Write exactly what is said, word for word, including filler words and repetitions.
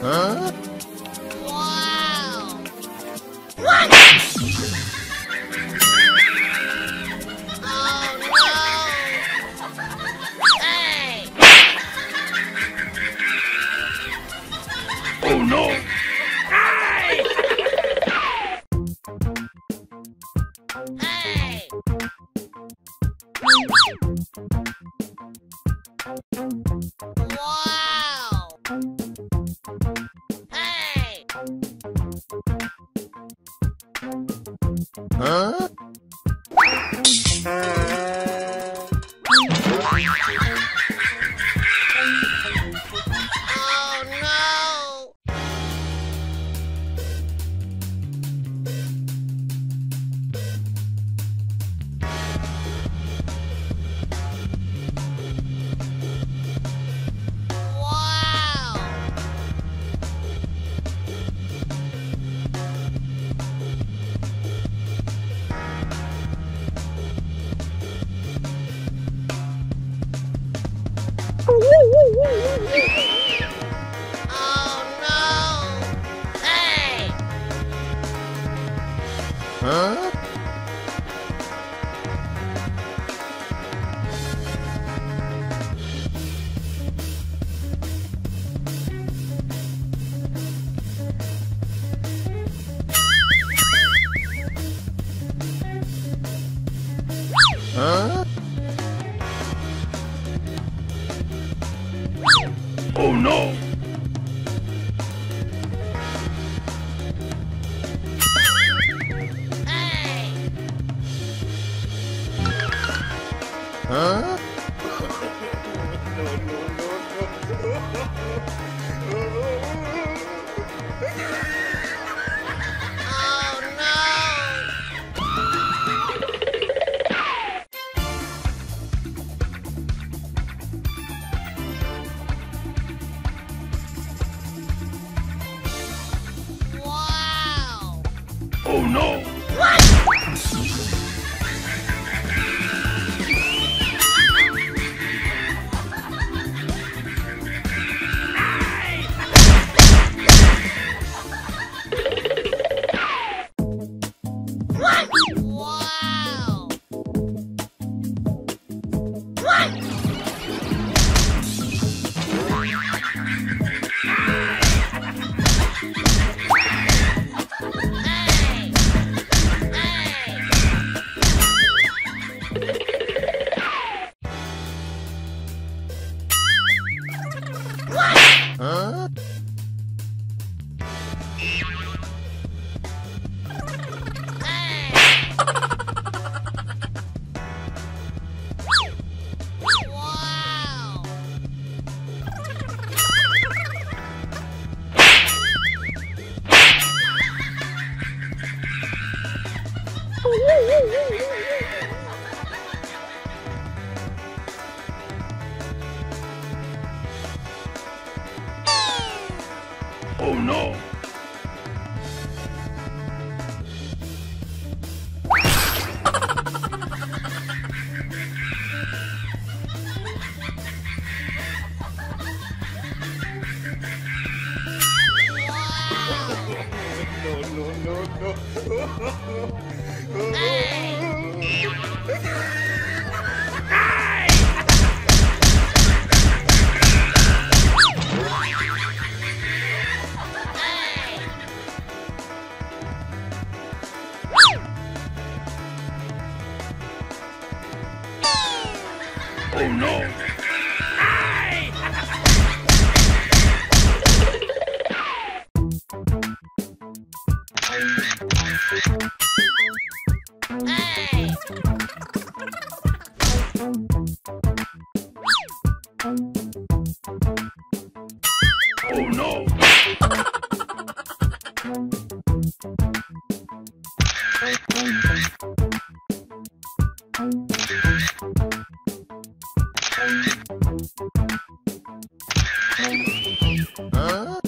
Huh? Wow! What? Oh no! Hey! Oh no! Hey! Hey! Wow! Huh? Oh no! Oh no! Hey! Huh? Huh? Oh no! Hey! Huh? No, no, no, no. Oh no! Oh no! What? What? Wow! What? Huh? Hey! Wow! Oh no! No, no, no, no. Hey! Oh no! Hey! Hey! Oh no! Huh?